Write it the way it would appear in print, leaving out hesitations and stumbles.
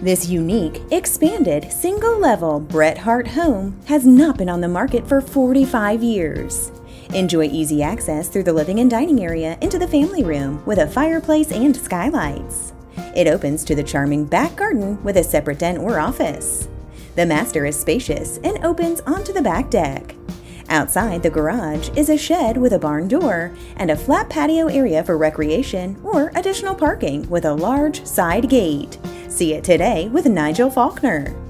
This unique, expanded, single-level Bret Harte home has not been on the market for 45 years. Enjoy easy access through the living and dining area into the family room with a fireplace and skylights. It opens to the charming back garden with a separate den or office. The master is spacious and opens onto the back deck. Outside the garage is a shed with a barn door and a flat patio area for recreation or additional parking with a large side gate. See it today with Nigel Faulkner.